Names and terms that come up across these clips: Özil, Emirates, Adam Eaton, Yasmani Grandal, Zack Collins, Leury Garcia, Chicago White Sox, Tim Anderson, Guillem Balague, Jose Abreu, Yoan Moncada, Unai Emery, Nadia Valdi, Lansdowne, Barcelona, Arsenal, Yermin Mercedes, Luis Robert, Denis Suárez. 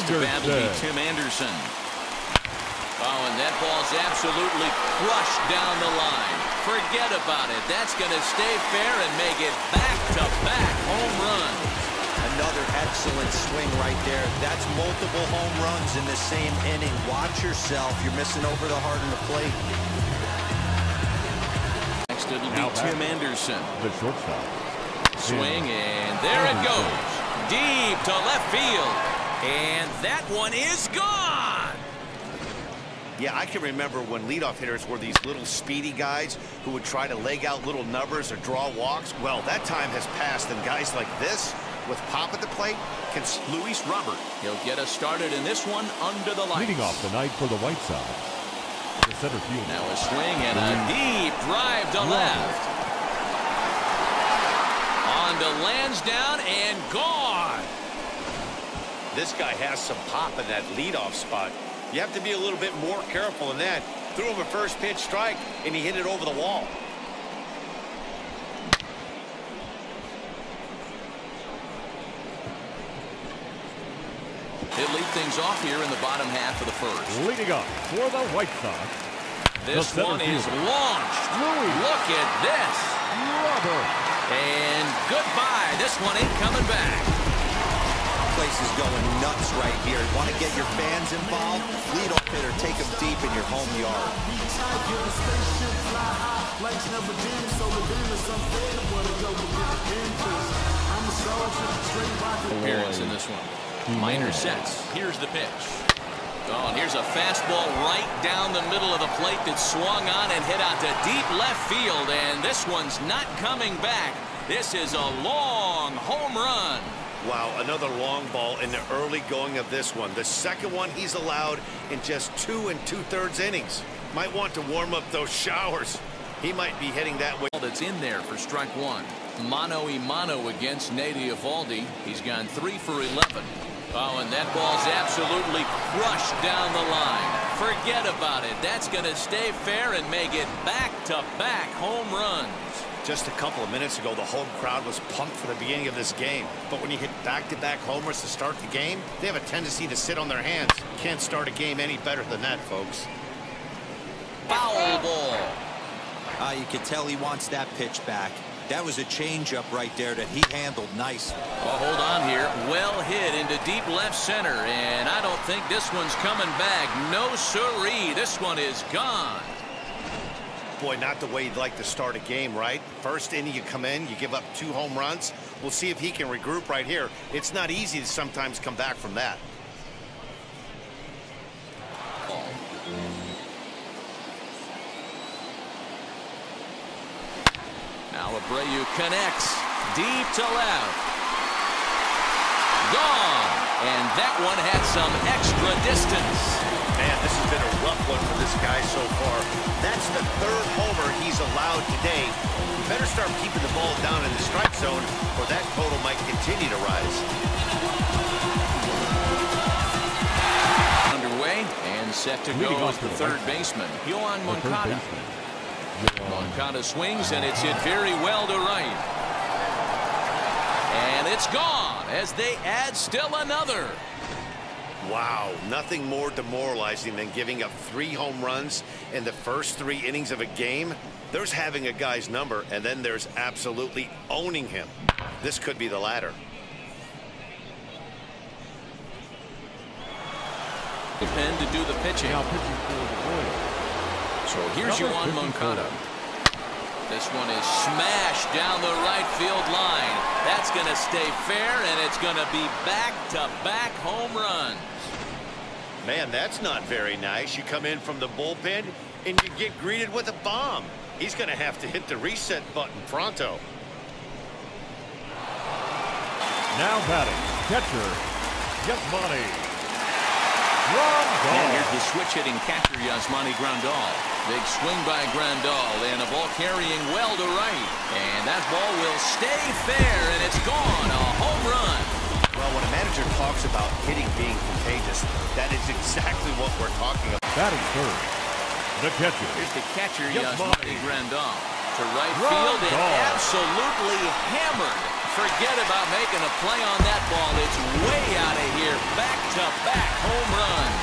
Tim Anderson. Oh, and that ball's absolutely crushed down the line. Forget about it. That's going to stay fair and make it back-to-back home runs. Another excellent swing right there. That's multiple home runs in the same inning. Watch yourself. You're missing over the heart of the plate. Next, it'll be Tim Anderson. The shortstop. Swing, and there it goes. Deep to left field. And that one is gone. Yeah, I can remember when leadoff hitters were these little speedy guys who would try to leg out little numbers or draw walks. Well, that time has passed, and guys like this with pop at the plate can Luis Robert. He'll get us started in this one under the lights. Leading off the night for the White Sox, the center field. Now a swing and a deep drive to left. On to Lansdowne and gone. This guy has some pop in that leadoff spot. You have to be a little bit more careful in that. Threw him a first pitch strike, and he hit it over the wall. He'll lead things off here in the bottom half of the first. Leading up for the White Sox. This one is launched. Look at this. And goodbye. This one ain't coming back. Place is going nuts right here. Want to get your fans involved? Leadoff hitter, take them deep in your home yard. Appearance in this one. Minor sets. Here's the pitch. Oh, and here's a fastball right down the middle of the plate that swung on and hit out to deep left field. And this one's not coming back. This is a long home run. Wow, another long ball in the early going of this one. The second one he's allowed in just 2 2/3 innings. Might want to warm up those showers. He might be hitting that way. That's in there for strike one. Mano y mano against Nadia Valdi. He's gone 3 for 11. Oh, and that ball's absolutely crushed down the line. Forget about it. That's going to stay fair and make it back-to-back home runs. Just a couple of minutes ago, the home crowd was pumped for the beginning of this game. But when you hit back-to-back homers to start the game, they have a tendency to sit on their hands. Can't start a game any better than that, folks. Foul ball. You can tell he wants that pitch back. That was a changeup right there that he handled nice. Well, hold on here. Well hit into deep left center. And I don't think this one's coming back. No siree. This one is gone. Boy, not the way you'd like to start a game, right? First inning, you come in, you give up 2 home runs. We'll see if he can regroup right here. It's not easy to sometimes come back from that. Now Abreu connects deep to left. Gone! And that one had some extra distance. Man, this has been a rough one for this guy so far. That's the 3rd homer he's allowed today. You better start keeping the ball down in the strike zone, or that total might continue to rise. Underway and set to go is the third baseman, Yoan Moncada. Moncada swings, and it's hit very well to right. And it's gone as they add still another. Wow, nothing more demoralizing than giving up 3 home runs in the first 3 innings of a game. There's having a guy's number, and then there's absolutely owning him. This could be the latter. Penn to do the pitching. So here's Yoan Moncada. This one is smashed down the right field line. That's going to stay fair, and it's going to be back-to-back home runs. Man, that's not very nice. You come in from the bullpen, and you get greeted with a bomb. He's going to have to hit the reset button pronto. Now batting, catcher, Yasmani Grandal. And here's the switch-hitting catcher, Yasmani Grandal. Big swing by Grandal, and a ball carrying well to right. And that ball will stay fair, and it's gone, a home run. Well, when a manager talks about hitting being contagious, that is exactly what we're talking about. Batting third, the catcher. Here's the catcher, Yasmani Grandal. To right field, and absolutely hammered. forget about making a play on that ball. It's way out of here. Back-to-back home runs.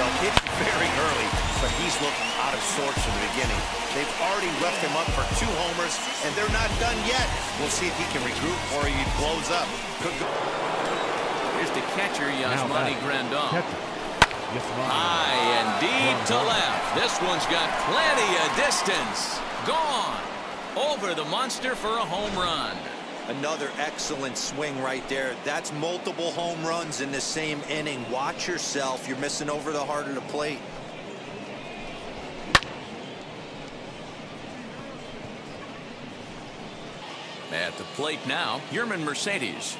Well, hitting very early, but he's looked out of sorts from the beginning. They've already left him up for 2 homers, and they're not done yet. We'll see if he can regroup or he blows up. Here's the catcher, Yasmani Grandal. High and deep to left. This one's got plenty of distance. Gone. Over the monster for a home run. Another excellent swing right there. That's multiple home runs in the same inning. Watch yourself. You're missing over the heart of the plate. At the plate now, Yermin Mercedes.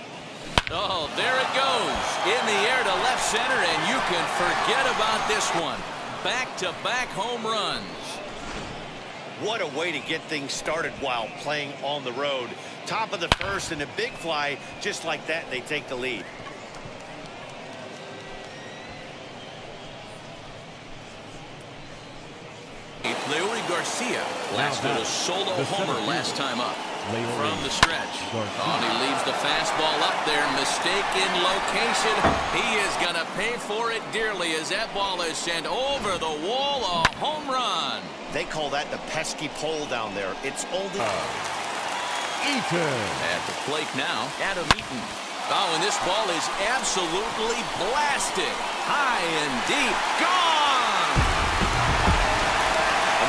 Oh, there it goes. In the air to left center, and you can forget about this one. Back-to-back home runs. What a way to get things started while playing on the road. Top of the first and a big fly. Just like that, they take the lead. Leury Garcia blasted a solo homer last time up. From the stretch. Oh, he leaves the fastball up there. Mistake in location. He is going to pay for it dearly as that ball is sent over the wall. A home run. They call that the pesky pole down there. It's only Eaton. At the plate now, Adam Eaton. Oh, and this ball is absolutely blasted. High and deep. Gone!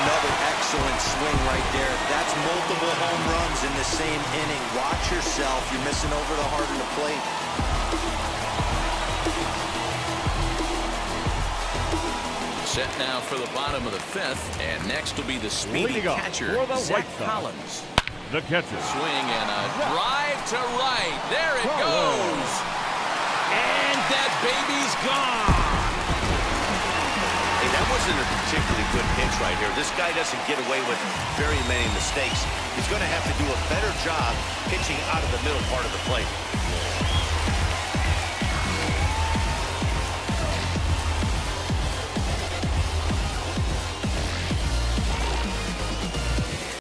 Another excellent swing right there. That's multiple home runs in the same inning. Watch yourself. You're missing over the heart of the plate. Set now for the bottom of the 5th, and next will be the speedy catcher, Zack Collins. The catcher. Swing and a drive to right. There it goes. And that baby's gone. Hey, that wasn't a particularly good pitch right here. This guy doesn't get away with very many mistakes. He's going to have to do a better job pitching out of the middle part of the plate.